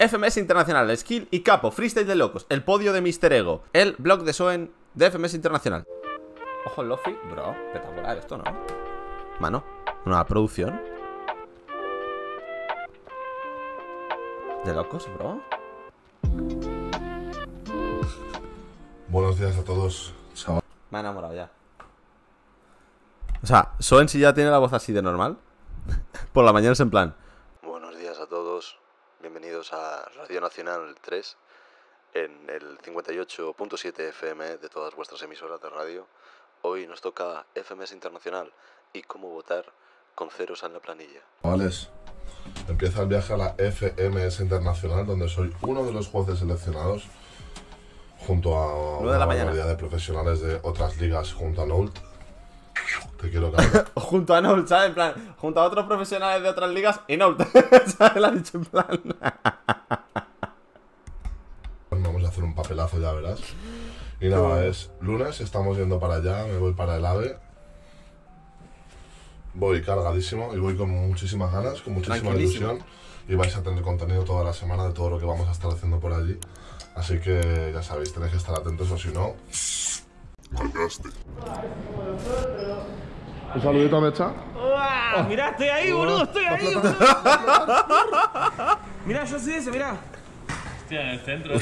FMS Internacional, Skill y Kapo, freestyle de locos, el podio de Mister Ego, el blog de Soen de FMS Internacional. Ojo, Lofi, bro, espectacular esto, ¿no? Mano, una producción de locos, bro. Buenos días a todos, chaval. Me ha enamorado ya. O sea, Soen si ya tiene la voz así de normal. Por la mañana es en plan: buenos días a todos, bienvenidos a Radio Nacional 3 en el 58.7 FM de todas vuestras emisoras de radio. Hoy nos toca FMS Internacional y cómo votar con ceros en la planilla. Chavales, empieza el viaje a la FMS Internacional, donde soy uno de los jueces seleccionados junto a una variedad de profesionales de otras ligas, junto a Noel. Te quiero caer. Junto a Noel, ¿sabes? En plan, junto a otros profesionales de otras ligas y Noel. ¿Sabes? La ha dicho en plan. Vamos a hacer un papelazo, ya verás. Y nada, es lunes, estamos yendo para allá, me voy para el AVE. Voy cargadísimo y voy con muchísimas ganas, con muchísima ilusión. Y vais a tener contenido toda la semana de todo lo que vamos a estar haciendo por allí. Así que ya sabéis, tenéis que estar atentos o si no... ¡Malgaste! Un saludito a Mecha. ¡Uah! Mirá, estoy ahí, boludo, estoy ahí, boludo. Mirá, yo soy ese, mirá. Hostia, en el centro.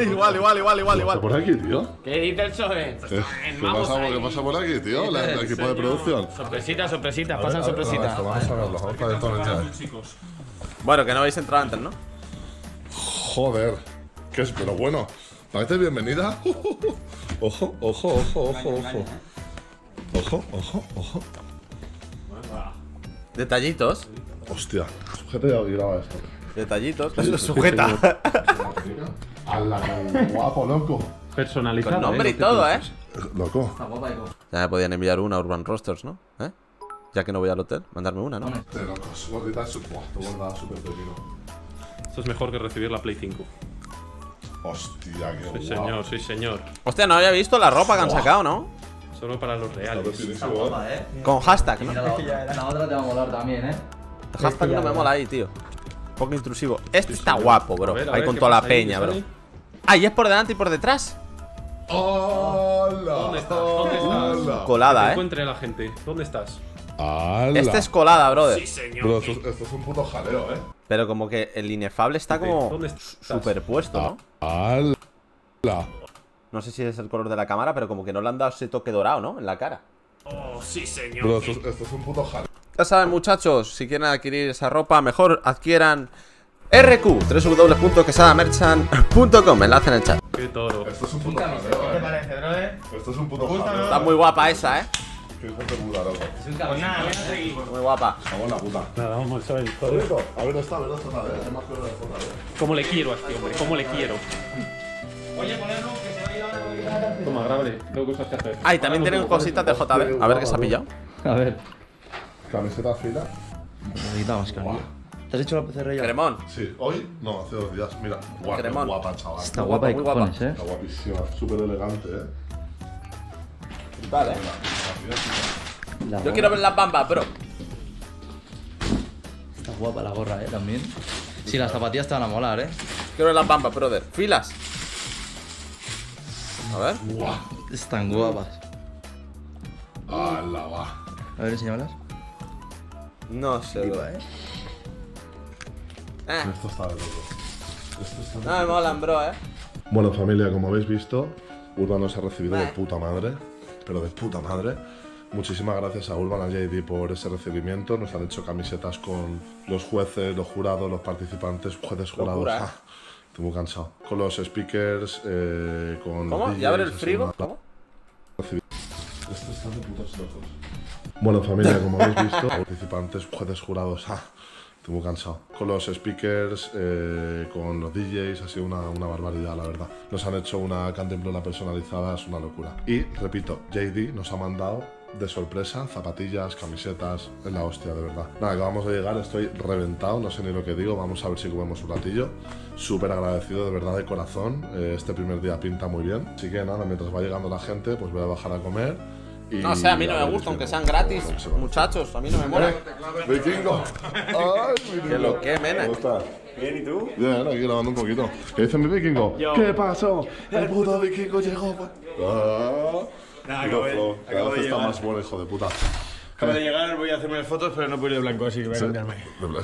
Igual. ¿Qué pasa por aquí, tío? ¿Qué dice el Soen? ¿Qué pasa por aquí, tío? El equipo de producción. Sorpresitas, sorpresitas, pasan sorpresitas. Vamos a verlo, vamos a ver todo el... Bueno, que no habéis entrado antes, ¿no? Joder. ¿Qué es? Pero bueno, parece bienvenida. Ojo, ojo, ojo, ojo, ojo. Ojo, ojo, ojo. Detallitos. Hostia, sujeta y graba esto. Detallitos, lo sujeta. Guapo, loco. Personalizado. Con nombre y todo, ¿eh? Loco. Ya me podían enviar una a Urban Rosters, ¿no? ¿Eh? Ya que no voy al hotel, mandarme una, ¿no? Te locos, gordita es súper pequeño. Esto es mejor que recibir la Play 5. Hostia, qué guapo. Sí, señor, sí, señor. Hostia, no había visto la ropa que han sacado, ¿no? Solo para los reales. Con hashtag, ¿no? La otra te va a molar también, ¿eh? El hashtag no me mola ahí, tío. Un poco intrusivo. Este está guapo, bro. Ahí con toda la peña, bro. Ah, y es por delante y por detrás. ¡Hola! ¿Dónde estás? ¿Dónde estás? Colada, ¿eh? Encuentre la gente. ¿Dónde estás? Este es colada, brother. Sí, señor. Bro, esto es un puto jaleo, ¿eh? Pero como que el inefable está como superpuesto, ¿no? ¡Hala! No sé si es el color de la cámara, pero como que no le han dado ese toque dorado, ¿no? En la cara. Oh, sí, señor. Bro, esto es un puto jaleo. Ya saben, muchachos, si quieren adquirir esa ropa, mejor adquieran RQ, www.quesadamerchan.com, enlace en el chat. Qué toro. Esto es un puto jaleo, ¿eh? ¿Qué te parece, brother? Esto es un puto jaleo. Está muy guapa esa, ¿eh? Qué gente puta, loco. Pues nada, voy a seguir. Muy guapa. Vamos la puta. Nada, vamos, ¿sabes? A ver, está, a ver, está. Cómo le quiero a este hombre, cómo le quiero. Oye, ponerlo, que se va a ir ahora. Toma, grábale, tengo cosas que hacer. Ah, y también tienen cositas de JB. A ver qué se ha pillado. A ver. Camiseta fila. Camiseta mascarilla. ¿Te has hecho la PCR ya? Cremón. Sí, hoy, no, hace 2 días. Mira, guapa, chaval. Está guapa y cojones, ¿eh? Está guapísima, súper elegante, ¿eh? Vale. Yo quiero ver las bambas, bro. Está guapa la gorra, ¿eh? También. Sí, las zapatillas te van a molar, ¿eh? Quiero ver las bambas, brother. Filas. A ver. Wow. Están guapas. ¡Hala, va! A ver, enséñamelas. No sé, va, ¿eh? Esto está de loco. No me molan, bro, ¿eh? Bueno, familia, como habéis visto, Urban nos ha recibido de puta madre. Pero de puta madre. Muchísimas gracias a Urban, a JD por ese recibimiento. Nos han hecho camisetas con los jueces, los jurados, los participantes, jueces, jurados. Locura, ¿eh? Estoy muy cansado. Con los speakers, con... ¿Cómo? ¿Ya abre el frigo? ¿Cómo? Esto está de putos locos. Bueno, familia, como habéis visto, participantes, jueces, jurados. Estoy muy cansado. Con los speakers, con los DJs, ha sido una barbaridad, la verdad. Nos han hecho una cantimplora personalizada, es una locura. Y, repito, JD nos ha mandado... de sorpresa, zapatillas, camisetas, es la hostia, de verdad. Nada, que vamos a llegar, estoy reventado, no sé ni lo que digo, vamos a ver si comemos un ratillo. Súper agradecido, de verdad, de corazón, este primer día pinta muy bien. Así que nada, mientras va llegando la gente, pues voy a bajar a comer No sé, a mí no me gusta, aunque sean gratis, muchachos, a mí no me mola. Vikingo. Que lo que, Menak. Bien, ¿y tú? Bien, aquí grabando un poquito. ¿Qué dice mi Vikingo? ¿Qué pasó? El puto Vikingo llegó. Cada vez está más bueno, hijo de puta. Acabo de llegar, voy a hacerme fotos, pero no puedo ir de blanco, así que voy a cambiarme.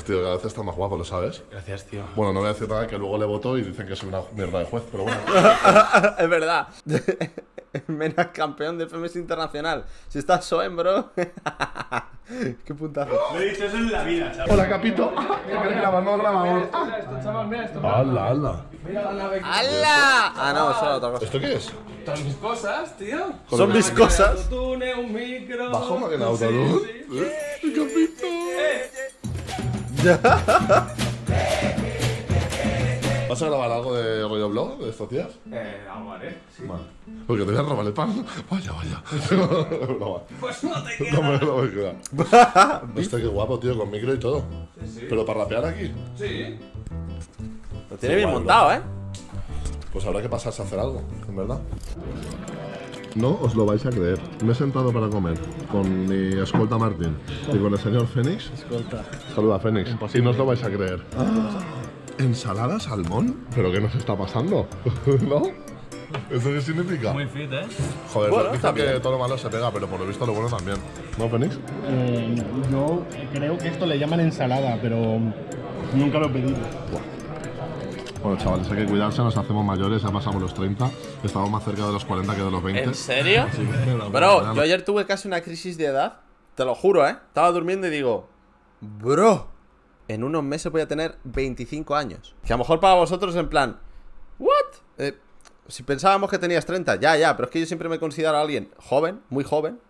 Tío, cada vez está más guapo, ¿lo sabes? Gracias, tío. Bueno, no voy a decir nada, que luego le voto y dicen que soy una mierda de juez, pero bueno. Es verdad. Menas campeón de FMS Internacional. Si estás Soen, bro. Qué puntazo. Lo he dicho eso en la vida, chaval. Hola, Capito. Grabamos. Mira esto, chaval, mira esto. ¡Hala! ¡Hala! Ah, no, eso es otra cosa. ¿Esto qué es? Son mis cosas, tío. Son mis cosas. Bajo más que la autoluz. Capito. ¿Vas a grabar algo de rollo blog de estos días? Algo haré, sí. Vale. Porque te voy a robar el pan. Vaya. No, pues no te queda. No me queda. Hostia, qué guapo, tío, con micro y todo. Sí. Pero para rapear aquí. Sí. Lo tiene bien montado, ¿eh? Pues habrá que pasarse a hacer algo, en verdad. No os lo vais a creer. Me he sentado para comer con mi escolta Martín y con el señor Fénix. Escolta. Saluda, Fénix. Y no os lo vais a creer. Ah. ¿Ensalada salmón? ¿Pero qué nos está pasando? ¿No? ¿Eso qué significa? Muy fit, ¿eh? Joder, bueno, dicen que todo lo malo se pega, pero por lo visto lo bueno también. ¿No, Fénix? Yo creo que esto le llaman ensalada, pero nunca lo he pedido. Bueno, chavales, hay que cuidarse, nos hacemos mayores, ya pasamos los 30. Estamos más cerca de los 40 que de los 20. ¿En serio? Sí, bro, yo ayer tuve casi una crisis de edad. Te lo juro, ¿eh? Estaba durmiendo y digo... Bro... En unos meses voy a tener 25 años. Que a lo mejor para vosotros en plan... ¿What? Si pensábamos que tenías 30. Ya, pero es que yo siempre me considero a alguien joven, muy joven.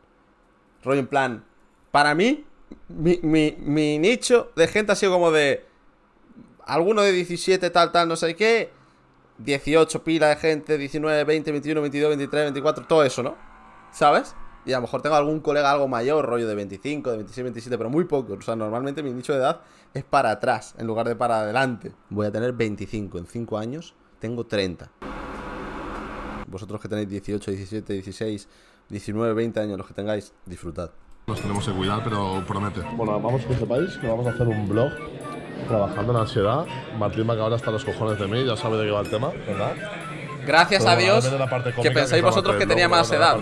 Rollo en plan... Para mí, mi nicho de gente ha sido como de... Alguno de 17, tal, no sé qué... 18 pila de gente, 19, 20, 21, 22, 23, 24... Todo eso, ¿no? ¿Sabes? Y a lo mejor tengo algún colega algo mayor, rollo de 25, de 26, 27, pero muy poco. O sea, normalmente mi nicho de edad es para atrás, en lugar de para adelante. Voy a tener 25, en 5 años tengo 30. Vosotros que tenéis 18, 17, 16, 19, 20 años, los que tengáis, disfrutad. Nos tenemos que cuidar, pero promete. Bueno, vamos que sepáis que vamos a hacer un vlog trabajando en ansiedad. Martín va a acabar hasta los cojones de mí, ya sabe de qué va el tema, ¿verdad? Gracias a Dios que pensáis vosotros que tenía más edad.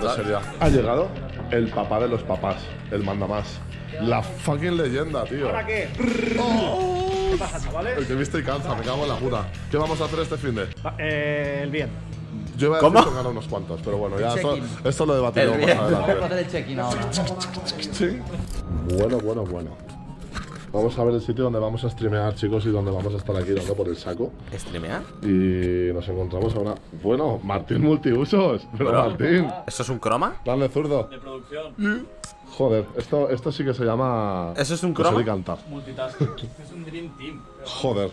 Ha llegado el papá de los papás, el mandamás. La fucking leyenda, tío. ¿Ahora qué? ¿Qué pasa, chavales? El que viste y cansa, me cago en la puta. ¿Qué vamos a hacer este fin de? El bien. Yo iba a decir que ganó unos cuantos, pero bueno, ya esto lo debatiremos más adelante. Vamos a hacer el check-in ahora. Bueno. Vamos a ver el sitio donde vamos a streamear, chicos, y donde vamos a estar aquí dando por el saco. ¿Streamear? Y nos encontramos ahora… Bueno, Martín Multiusos. Pero Martín… ¿Eso es un croma? Dale, zurdo. De producción. Joder, esto sí que se llama… ¿Eso es un croma? Pues cantar. Multitasking. Es un dream team. Joder.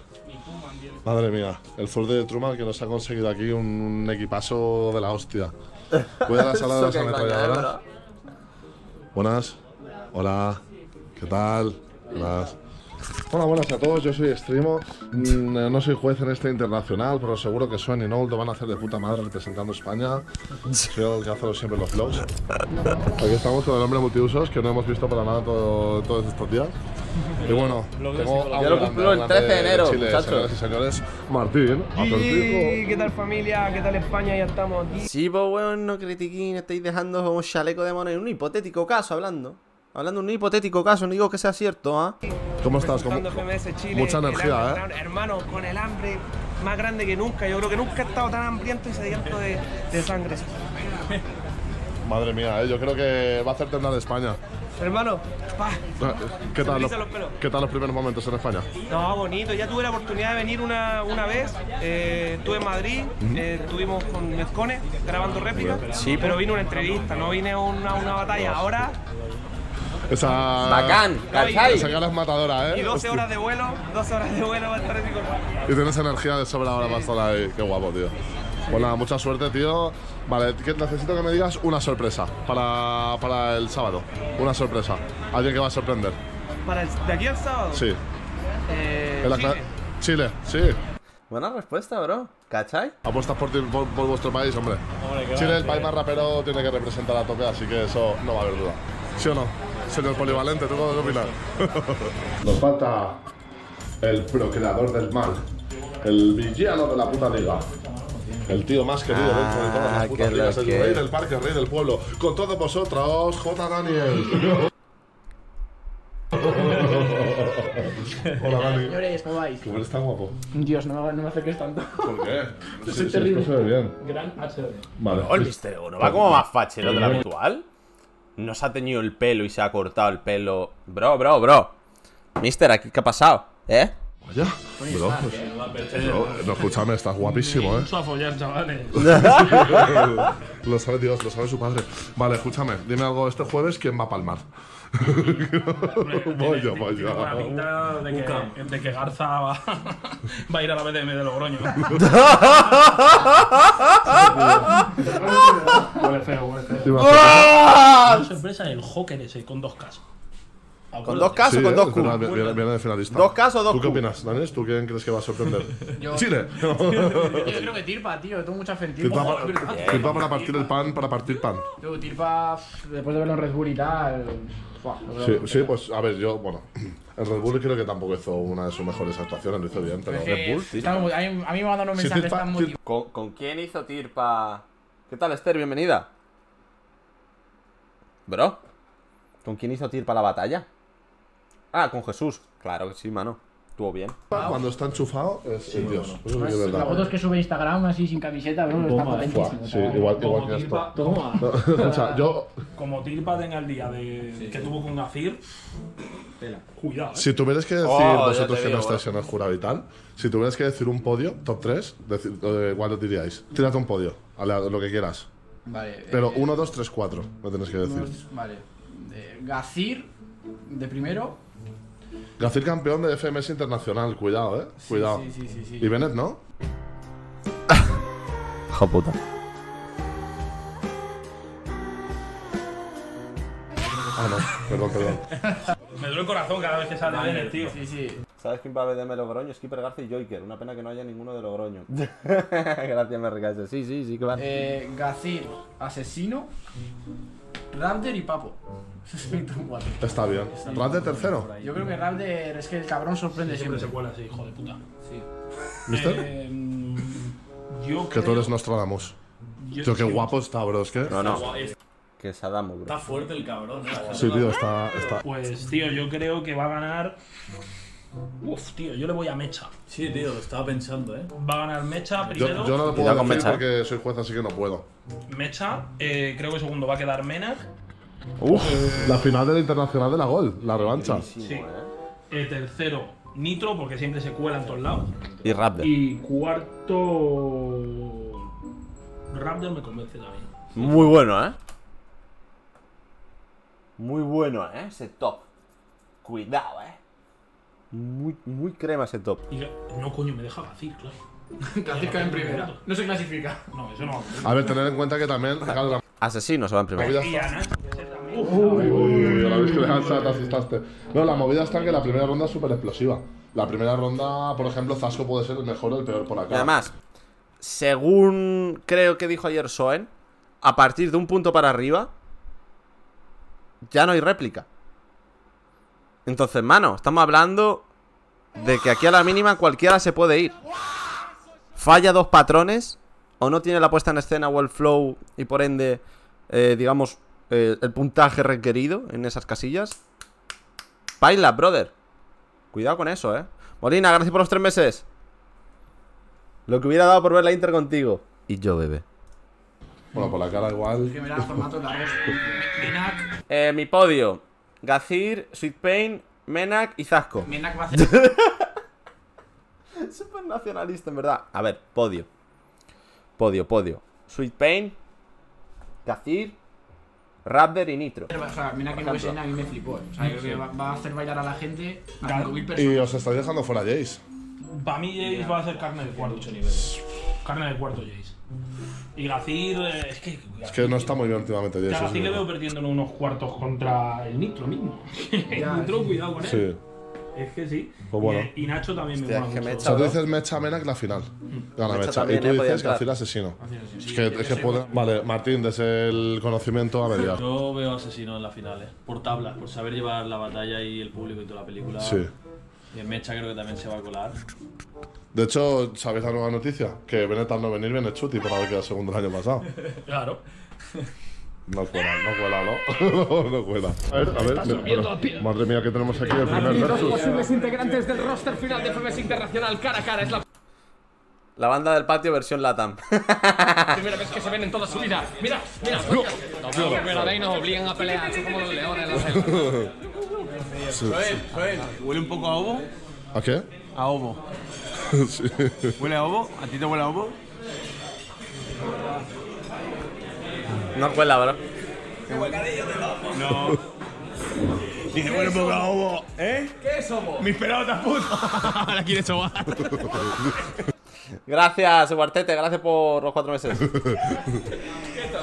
Madre mía. El zurdo de Truman que nos ha conseguido aquí un equipazo de la hostia. Voy a la sala de las ametralladoras. Buenas. Hola. ¿Qué tal? Hola, buenas a todos, yo soy Xtremo. No soy juez en este internacional, pero seguro que Soen y Noldo van a hacer de puta madre representando España. Soy el que hace siempre los vlogs. Aquí estamos con el hombre multiusos, que no hemos visto para nada todos estos días. Y bueno, ya lo cumplo el 13 de enero, muchachos. Señoras y señores, Martín, y ¿qué tal familia? ¿Qué tal España? Ya estamos aquí. Sí, pues bueno, no critiquín, estáis dejando un chaleco de mono en un hipotético caso hablando. Hablando de un hipotético caso, no digo que sea cierto, ¿ah? ¿Eh? ¿Cómo estás? FMS Chile, mucha energía, ¿eh? Hermano, con el hambre más grande que nunca. Yo creo que nunca he estado tan hambriento y sediento de sangre. Madre mía, ¿eh? Yo creo que va a hacer temblar España. Hermano, pa. ¿Qué tal los primeros momentos en España? No, bonito. Ya tuve la oportunidad de venir una vez. Estuve en Madrid, estuvimos con Mezcone grabando réplicas. Sí, pero vine a una entrevista, no vine a una batalla. Ahora... Bacán, ¿cachai? Esa cara es matadora, ¿eh? Y 12 horas de vuelo, 12 horas de vuelo va a estar en mi cuerpo. Y tienes energía de sobra ahora para estar ahí. Qué guapo, tío. Pues nada, mucha suerte, tío. Vale, necesito que me digas una sorpresa para el sábado. Una sorpresa. Alguien que va a sorprender. ¿De aquí al sábado? Sí. Chile, sí. Buena respuesta, bro. ¿Cachai? Apuestas por vuestro país, hombre. Chile es el país más rapero, tiene que representar a tope, así que eso no va a haber duda. ¿Sí o no? Señor polivalente, ¿tú puedes opinar? Nos falta el procurador del mal, el villano de la puta liga. El tío más querido dentro de todas las putas ligas, el rey del parque, el rey del pueblo. Con todos vosotros, J. Daniel. Hola, Dani. Señores, ¿cómo vais? ¿Cómo eres tan guapo? Dios, no me acerques tanto. ¿Por qué? No sé, terrible. Se ve bien. Gran HD. Vale. El Mister Euro va como más fachero de lo habitual. No se ha teñido el pelo y se ha cortado el pelo. Bro. Mister, ¿aquí qué ha pasado? ¿Eh? Vaya. Bro, no, escúchame, estás guapísimo, ¿eh? Vamos a follar, chavales. Lo sabe Dios, lo sabe su padre. Vale, escúchame, dime algo. Este jueves, ¿quién va a palmar? Voy yo. De que Garza va a ir a la BDM de Logroño. Huele feo. ¡Oh! Sorpresa el Joker ese con 2Ks. ¿Con 2Ks o con 2Q? Viene de finalista. 2Ks o 2Q. ¿Tú qué opinas, Danes? ¿Tú quién crees que va a sorprender? ¡Chile! Yo creo que Tirpa, tío. Tengo mucha fe en Tirpa. Tirpa para partir el pan, para partir pan. Tú, Tirpa, después de verlo en Red Bull y tal… Sí, pues a ver, yo, bueno, el Red Bull creo que tampoco hizo una de sus mejores actuaciones, lo hizo bien, pero… Red Bull, sí. A mí me mandan un mensaje, están muy… ¿Con quién hizo Tirpa? ¿Qué tal, Esther? Bienvenida. Bro, ¿con quién hizo Tirpa la batalla? Ah, con Jesús. Claro que sí, mano. Estuvo bien. Cuando está enchufado, es el dios. Las fotos que sube Instagram así sin camiseta, bro, está potentísimo. Sí, igual que esto. O sea, yo… Como Tirpa tenga el día que tuvo con Gazir… Cuidado. Si tuvieras que decir, vosotros que no estáis en el jurado y tal, si tuvieras que decir un podio, top 3, igual os diríais. Tírate un podio, lo que quieras. Vale. Pero 1, 2, 3, 4, lo tenéis que decir. Vale. Gazir, de primero… Gazir campeón de FMS Internacional, cuidado, cuidado. Sí. Y Bennett, ¿no? Ja puta. Ah, no, perdón. Me duele el corazón cada vez que sale Bennett, tío. Sí. ¿Sabes quién va a BDM Logroño? Es Kipper, Garza y Joker. Una pena que no haya ninguno de Logroño. Gracias, me regaste. Sí, que van. Gazir, Asesino, Rapder y Papo. Está bien. ¿Rapder tercero? Yo creo que Rapder es que el cabrón sorprende siempre. Se cuela así, hijo de puta. Sí. ¿Mister? Yo creo que tú eres Nostradamus. Tío, qué guapo está, bro. Es que… No. Que es Adamo, bro. Está fuerte el cabrón. Sí, tío, está… Pues, tío, yo creo que va a ganar… Uf, tío, yo le voy a Mecha. Sí, tío, lo estaba pensando, Va a ganar Mecha primero. Yo no lo puedo decir porque soy juez, así que no puedo. Mecha, creo que segundo va a quedar Menak. La final de la Internacional de la Gol, la revancha. Sí. Tercero, Nitro, porque siempre se cuela en todos lados. Y Rapder. Y cuarto… Rapder me convence también. Muy bueno, Muy bueno, ese top. Cuidado, Muy crema ese top. No, coño, me deja Gazir, claro. Clasifica en primera. No se clasifica. No, eso no. A ver, tener en cuenta que también… Asesino se va en primera. Uy, a la vez que te asustaste. No, la movida está en que la primera ronda es súper explosiva. La primera ronda, por ejemplo, Zasco puede ser el mejor o el peor por acá. Y además, según creo que dijo ayer Soen, a partir de un punto para arriba, ya no hay réplica. Entonces, mano, estamos hablando de que aquí a la mínima cualquiera se puede ir. Falla dos patrones, o no tiene la puesta en escena o el flow, y por ende, digamos, el puntaje requerido en esas casillas. Paila, brother. Cuidado con eso, Molina, gracias por los 3 meses. Lo que hubiera dado por ver la Inter contigo. Y yo, bebé. Bueno, por la cara igual. Mi podio. Gazir, Sweet Pain, Menak y Zasco. Menak va a hacer… Super nacionalista, en verdad. A ver, podio. Podio. Sweet Pain, Gazir, Rapder y Nitro. O sea, Menak en escena a mí me flipó, O sea, creo que va a hacer bailar a la gente a 5.000 personas. Y os estáis dejando fuera Jace. Para mí Jace va a hacer carne de cuarto. Carne de cuarto Jace. Y Gazir… Es que no está muy bien últimamente Jace. Gazir le veo perdiendo en unos cuartos contra el Nitro mismo. El Nitro, cuidado con él. es que sí. Pues bueno. Y Nacho también me mola mucho. O sea, tú dices Mecha, Menak, la final. Gana Mecha. Y tú dices Gazir, Asesino. Es que puede. Vale, Martín, desde el conocimiento a mediar. Yo veo Asesino en las finales. Por tablas, por saber llevar la batalla y el público y toda la película. Sí. Y el Mecha creo que también se va a colar. De hecho, ¿sabéis la nueva noticia? Que Bennett al no venir viene Chuti por haber quedado segundo el año pasado. Claro. No cuela, no cuela, ¿no? No cuela. A ver, pero, madre mía, que tenemos aquí el primer versus. Los posibles integrantes del roster final de FMS Internacional, cara a cara, es la banda del patio versión LATAM. Primera vez que se ven en toda su vida. Mira, mira. Pero ahí nos obligan a pelear, son como los leones. Soen, huele un poco a ovo. ¿A qué? A ovo. Sí. ¿Huele a ovo? ¿A ti te huele a ovo? No cuela, bro. No. Dice, huele un poco a ovo. ¿Eh? ¿Qué es ovo? Mis pelotas, puto. Ahora quieres sobar. Gracias, Guartete. Gracias por los 4 meses.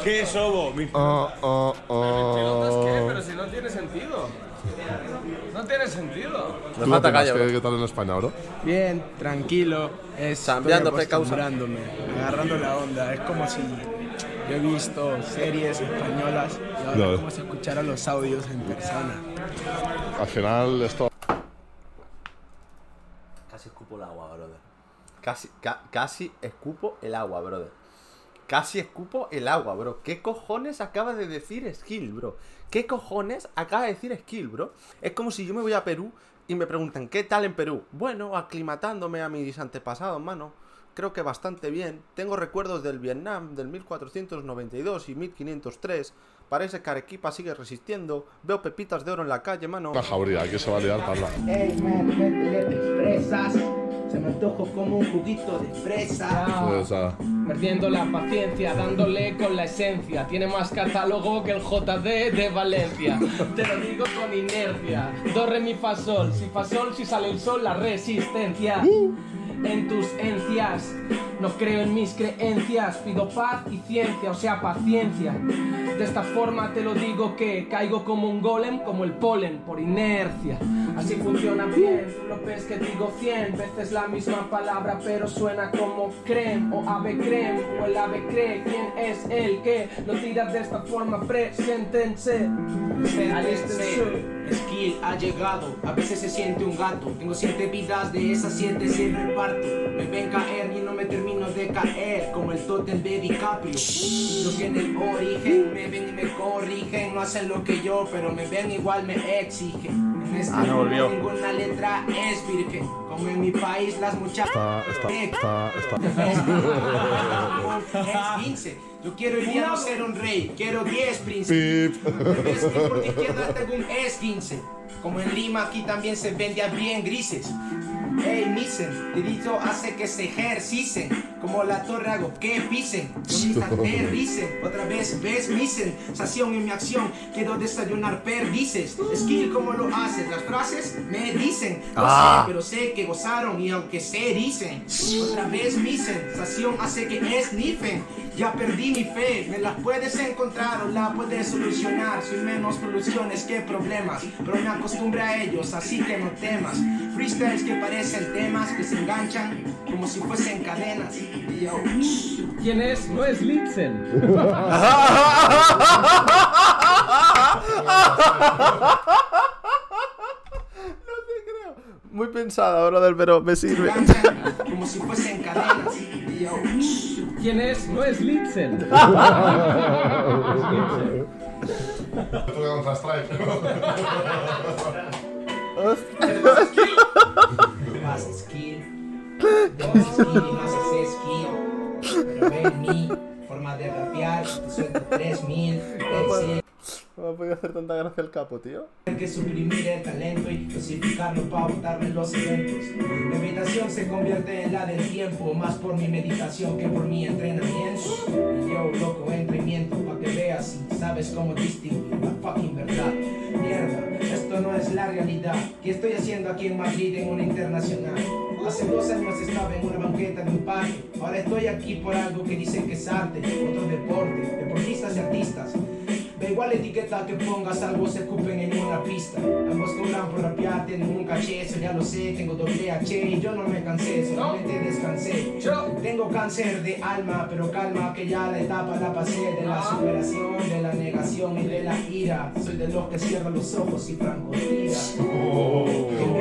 ¿Qué es ovo? Mis pelotas, ¿qué? Pero si no tiene sentido. No tiene sentido. Me falta callo. ¿Qué tal en España, bro? Bien, tranquilo. Cambiando, precaucionándome, agarrando la onda. Es como si yo he visto series españolas y ahora es como si escuchara los audios en persona. Al final, esto. Casi escupo el agua, brother. Casi escupo el agua, brother. Casi escupo el agua, bro. ¿Qué cojones acaba de decir Skill, bro? ¿Qué cojones acaba de decir Skill, bro? Es como si yo me voy a Perú y me preguntan, ¿qué tal en Perú? Bueno, aclimatándome a mis antepasados, mano. Creo que bastante bien. Tengo recuerdos del Vietnam, del 1492 y 1503. Parece que Arequipa sigue resistiendo. Veo pepitas de oro en la calle, mano. La jauría, aquí se va a liar, parla. Ey, man, se me antojo como un juguito de fresa. Perdiendo la paciencia, dándole con la esencia. Tiene más catálogo que el JD de Valencia. Te lo digo con inercia. Do, re, mi, fa, sol, si sale el sol, la resistencia. En tus encias, no creo en mis creencias. Pido paz y ciencia, o sea, paciencia. De esta forma te lo digo que caigo como un golem, como el polen, por inercia. Así funciona bien, no ves que digo 100 veces la misma palabra, pero suena como creen, o ave creen, o el ave cree. ¿Quién es el que lo tira de esta forma? Preséntense. Skill ha llegado, a veces se siente un gato. Tengo 7 vidas, de esas 7 se reparte. Me ven caer y no me termino de caer, como el tótem de DiCaprio. Los que en el origen me ven y me corrigen, no hacen lo que yo, pero me ven igual, me exigen. En este mundo ninguna letra es virgen, como en mi país las muchachas. Es 15. Yo quiero el día no ser un rey, quiero 10 príncipes. Porque quiero darte algún S15. Como en Lima, aquí también se vendía bien grises. Hey, misen, dedito hace que se ejercicen. Como la torre hago que pisen. No me aterricen, otra vez ves misen. Sación en mi acción, quiero desayunar perdices. Skill, ¿cómo lo haces? Las frases me dicen. No sé, pero sé que gozaron y aunque se dicen. Otra vez misen, sación hace que esnifen. Ya perdí mi fe, me las puedes encontrar o la puedes solucionar. Soy menos soluciones que problemas, pero me acostumbro a ellos, así que no temas. Freestyles que parecen temas que se enganchan como si fuesen cadenas. Yo. ¿Quién es? No es Litzen. Muy pensada, brother, pero me sirve. Como si fuesen cadenas. ¿Quién es? No es Litzen. No me podía hacer tanta gracia el capo, tío. Hay que suprimir el talento y dosificarlo para botarme los eventos. Mi meditación se convierte en la del tiempo, más por mi meditación que por mi entrenamiento. Y yo, loco, entremiento para que veas y sabes cómo distinguir la fucking verdad. Mierda, esto no es la realidad. ¿Qué estoy haciendo aquí en Madrid en una internacional? Hace 2 años estaba en una banqueta de un parque. Ahora estoy aquí por algo que dicen que es arte, otro deporte, deportistas y artistas. Da igual la etiqueta que pongas, algo se escupen en una pista. Ambos cobran por rapear. verdad tengo un caché, eso ya lo sé. Tengo doble H y yo no me cansé, solamente descansé. Tengo cáncer de alma, pero calma que ya la etapa la pasé. De la superación, de la negación y de la ira. Soy de los que cierran los ojos y francotiran.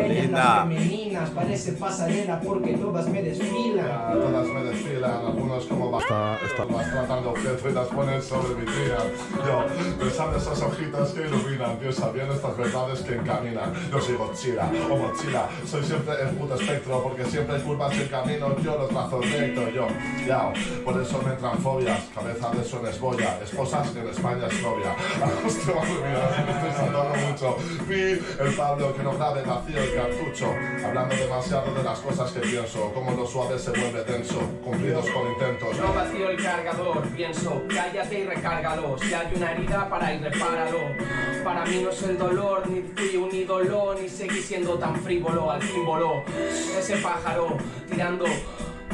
Linda. Femeninas, parece pasarela porque todas me desfilan. Todas me desfilan, algunos como vas tratando piedritas ponen sobre mi tía. Yo, pensando esas hojitas que iluminan, piensa bien estas verdades que encaminan. Yo soy Godzilla o mochila, soy siempre el puto espectro porque siempre hay curvas en camino, yo los trazos rectos, yo, yao. Por eso me entran fobias, cabeza de son es boya, esposas que en España es novia. Hostia, mira, me estoy saltando mucho. Vi el Pablo que no grabe vacío el cartucho, hablando demasiado de las cosas que pienso, como lo suave se vuelve tenso, cumplidos con intentos. No vacío el cargador, pienso, cállate y recárgalo, si hay una herida para ir repáralo. Para mí no es el dolor, ni fui un ídolo, ni seguí siendo tan frívolo. Al fin voló ese pájaro, tirando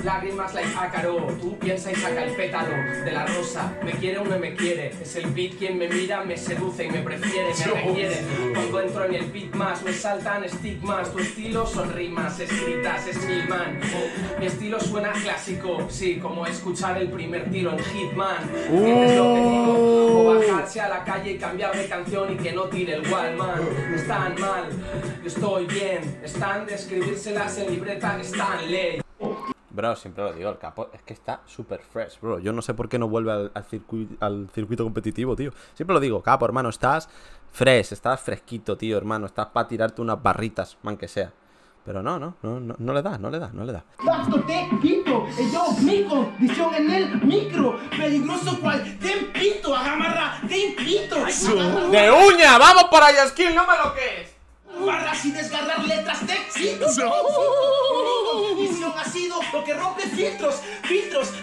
lágrimas like ácaro. Tú piensa y saca el pétalo de la rosa. Me quiere o no me quiere. Es el beat quien me mira, me seduce y me prefiere, me requiere. Cuando entro en el beat más, me saltan estigmas. Tu estilo son rimas escritas, es mi man. Mi estilo suena clásico, sí, como escuchar el primer tiro en Hitman. ¿Entiendes lo que digo? O bajarse a la calle y cambiar de canción y que no tire el Wallman. Están mal, yo estoy bien. Están de escribírselas en libreta, están ley. Bro, siempre lo digo, el Kapo es que está super fresh, bro. Yo no sé por qué no vuelve al circuito competitivo, tío. Siempre lo digo, Kapo, hermano, estás fresh, estás fresquito, tío, hermano. Estás para tirarte unas barritas, man que sea. Pero no le da, no le da. Basto te quito, yo mico, dicción en el micro, peligroso cual te impito, agarra, te impito. ¡De uña! ¡Vamos para allá, Skill! ¡No me lo que es! Barras y desgarrar letras te excito. Visión ha sido lo que rompe filtros,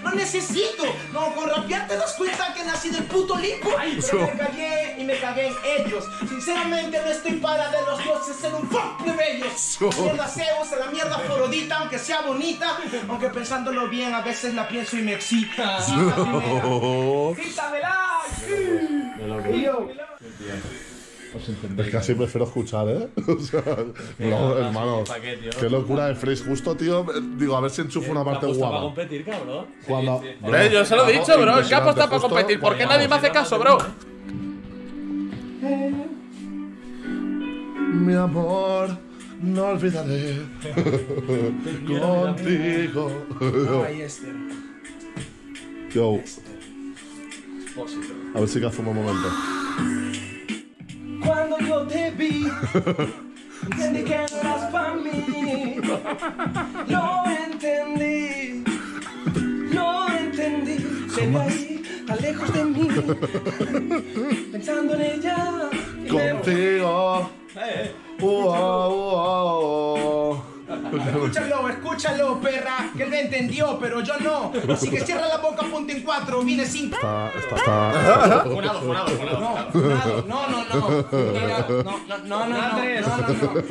no necesito. No, con rapear te das cuenta que nací del puto limbo. Pero me callé y me cagué en ellos. Sinceramente no estoy para de los dioses en un fuck plebeyos. Mierda Zeus, a la mierda Florodita, aunque sea bonita. Aunque pensándolo bien a veces la pienso y me excita. ¡Quítamela! Es que así prefiero escuchar, ¿eh? O sea, no, hermanos, qué locura de Fresh. Justo, tío, digo, a ver si enchufo una parte guapa. Para competir, cabrón. Cuando, bro, yo se lo he dicho, bro, el Kapo está para competir. ¿Por qué nadie me hace caso, bro? Mi amor, no olvidaré contigo. Yo. A ver si cazumo un momento. Cuando yo te vi, entendí que no eras para mí. Lo entendí. Te ahí, tan lejos de mí, pensando en ella. Contigo. Escúchalo, perra, que él me entendió, pero yo no. Así que cierra la boca, ponte en cuatro, viene sin. Está. Funado. No.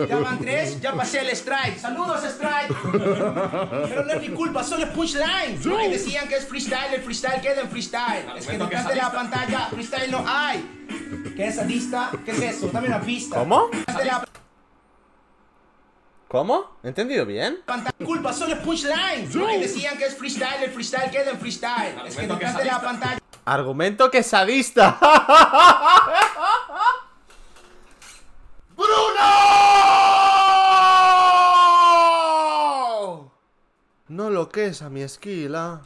Ya van tres, ya pasé el strike. Saludos, strike. Pero no es mi culpa, solo es punchline. Ahí decían que es freestyle, el freestyle queda en freestyle. Es que detrás de la pantalla, freestyle no hay. ¿Qué es adista? ¿Qué es eso? Dame una pista. ¿Cómo? ¿Cómo? ¿He entendido bien? Culpa, solo es punchline. Ahí decían que es freestyle, el freestyle queda en freestyle. Es que detrás de la pantalla. Argumento que sadista. ¡Bruno! No lo que es a mi esquila.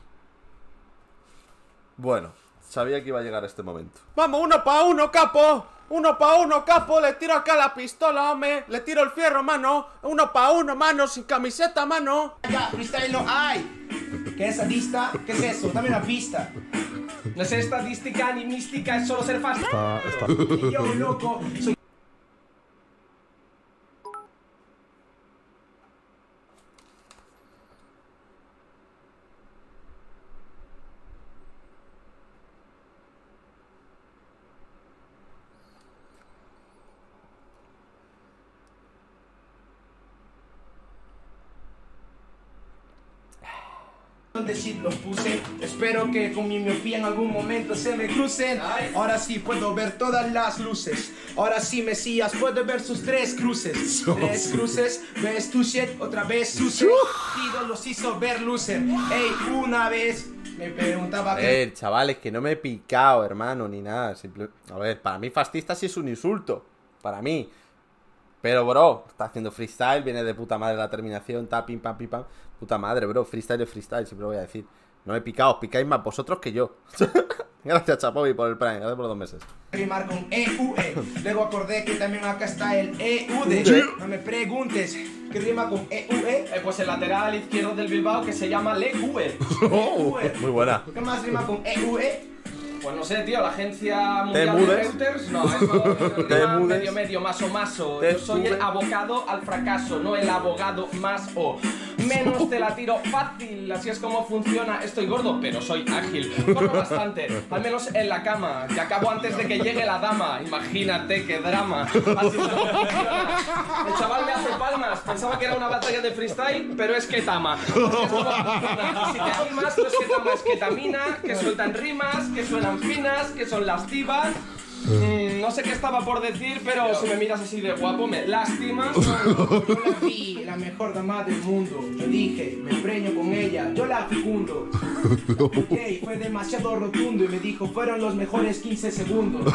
Bueno, sabía que iba a llegar este momento. ¡Vamos, uno pa' uno, Kapo! Uno pa' uno, Kapo, le tiro acá la pistola, hombre. Le tiro el fierro, mano. Uno pa' uno, mano, sin camiseta, mano. Ya, freestyle no hay. ¿Qué es sadista? ¿Qué es eso? Dame una pista. No es estadística ni mística, es solo ser fácil. Y yo, loco, soy... de shit los puse. Espero que con mi miopía en algún momento se me crucen. Ahora sí puedo ver todas las luces. Ahora sí, Mesías, puedo ver sus tres cruces. Tres cruces, ves tu shit, otra vez suce. Dios los hizo ver lucer. Ey, una vez me preguntaba... A ver, chavales, que no me he picado, hermano, ni nada. Simple... A ver, para mí fascista sí es un insulto. Para mí. Pero, bro, está haciendo freestyle, viene de puta madre la terminación, ta, pim, pam, pim, pam. Puta madre, bro, freestyle es freestyle, siempre lo voy a decir. No me he picado, os picáis más vosotros que yo. Gracias, Chapovi, por el prime, gracias por 2 meses. Rimar con EUE, luego acordé que también acá está el EUD. No me preguntes, ¿qué rima con EUE? Pues el lateral izquierdo del Bilbao que se llama LEUE. Muy buena. ¿Qué más rima con EUE? Pues no sé, tío, la agencia mundial de Reuters. No, eso medio, maso. Yo soy el abocado al fracaso, no el abogado más o. Menos te la tiro fácil, así es como funciona. Estoy gordo, pero soy ágil. Corro bastante, al menos en la cama. Y acabo antes de que llegue la dama. Imagínate qué drama. Así es como funciona. El chaval me hace palmas. Pensaba que era una batalla de freestyle, pero es ketama. Así es como funciona. Si te animas, no es ketama, es ketamina. Que sueltan rimas, que suenan finas, que son lastivas. No sé qué estaba por decir, pero si me miras así de guapo, me lastimas. Yo la vi, la mejor dama del mundo. Yo dije, me preño con ella, yo la fecundo. Ok, fue demasiado rotundo y me dijo, fueron los mejores 15 segundos.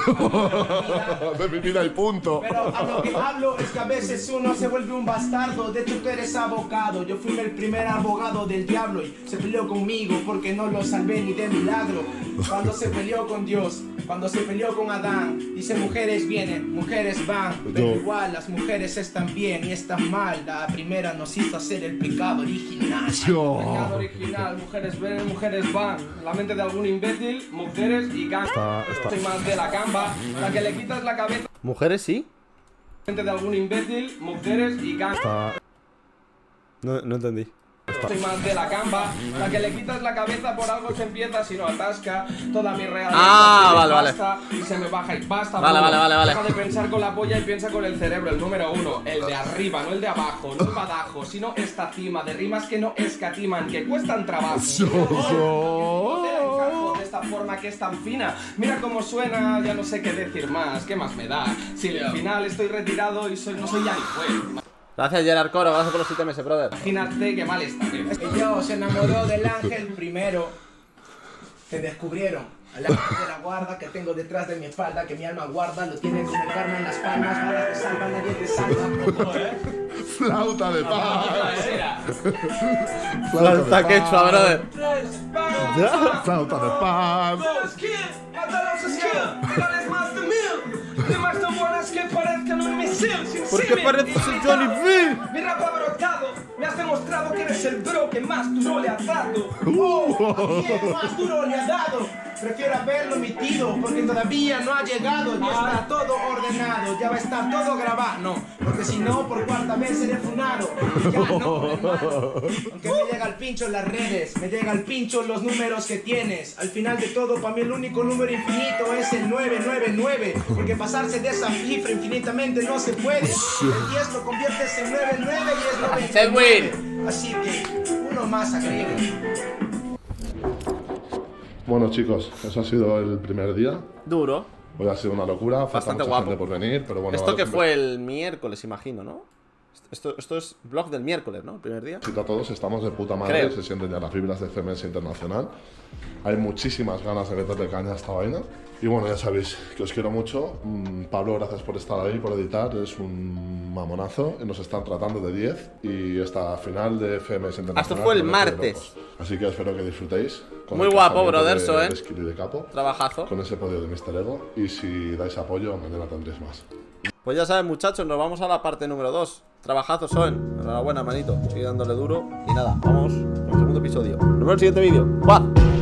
De mi vida y punto. Pero a lo que hablo es que a veces uno se vuelve un bastardo. De hecho, tú eres abogado. Yo fui el primer abogado del diablo y se peleó conmigo porque no lo salvé ni de milagro. Cuando se peleó con Dios, cuando se peleó con Adán, dice mujeres vienen, mujeres van, pero igual las mujeres están bien y están mal. La primera nos hizo hacer el pecado original. El pecado original, mujeres ven, mujeres van. La mente de algún imbécil, mujeres y gamba. Soy más de la gamba, la que le quitas la cabeza. Mujeres sí. La mente de algún imbécil, mujeres y gamba. No entendí. Soy más de la gamba, la que le quitas la cabeza por algo que empieza, si no atasca toda mi realidad. Vale. Y se me baja y basta. Vale. Deja de pensar con la polla y piensa con el cerebro, el número uno, el de arriba, no el de abajo, no el badajo, sino esta cima de rimas que no escatiman, que cuestan trabajo. De esta forma que es tan fina. Mira cómo suena, ya no sé qué decir más, qué más me da. Si al final estoy retirado y no soy ya ni fue. Gracias, Gerard Coro, gracias por los 7 meses, brother. Imagínate que mal está. Ella se enamoró del ángel primero. Te descubrieron. Al ángel de la guarda que tengo detrás de mi espalda, que mi alma guarda, lo tienen como el karma en las palmas. Ahora te salva, nadie te salva. Flauta de paz. Flauta quechua, brother. Flauta de paz. Porque pareces el Johnny V. Mi rap ha brotado. Me has demostrado que eres el bro que más duro le has dado. Más duro le has dado. Prefiero haberlo omitido porque todavía no ha llegado. Ya está todo ordenado, ya va a estar todo grabado. No, porque si no, por cuarta vez seré funado. Ya no, hermano. Aunque me llega el pincho en las redes, me llega el pincho los números que tienes. Al final de todo, para mí el único número infinito es el 999. Porque pasarse de esa cifra infinitamente no se puede. El 10 lo conviertes en 99 y es 99. Así que, uno más agrega. Bueno, chicos, eso ha sido el primer día. Duro. Hoy ha sido una locura. Bastante guapo por venir, pero bueno. Esto que fue el miércoles, imagino, ¿no? Esto es vlog del miércoles, ¿no? El primer día. A todos estamos de puta madre. Creo. Se sienten ya las fibras de FMS Internacional. Hay muchísimas ganas de meterle caña a esta vaina. Y bueno, ya sabéis que os quiero mucho. Pablo, gracias por estar ahí, por editar. Es un mamonazo. Nos están tratando de 10. Y esta final de FMS Internacional. Hasta fue el martes. Así que espero que disfrutéis. Muy guapo, brother, Soen. Skill y de Kapo. Trabajazo. Con ese podio de Mr. Ego. Y si dais apoyo, mañana tendréis más. Pues ya saben, muchachos, nos vamos a la parte número 2. Trabajazo, Soen. Enhorabuena, manito. Sigue dándole duro. Y nada, vamos al segundo episodio. Nos vemos en el siguiente vídeo. ¡Guau!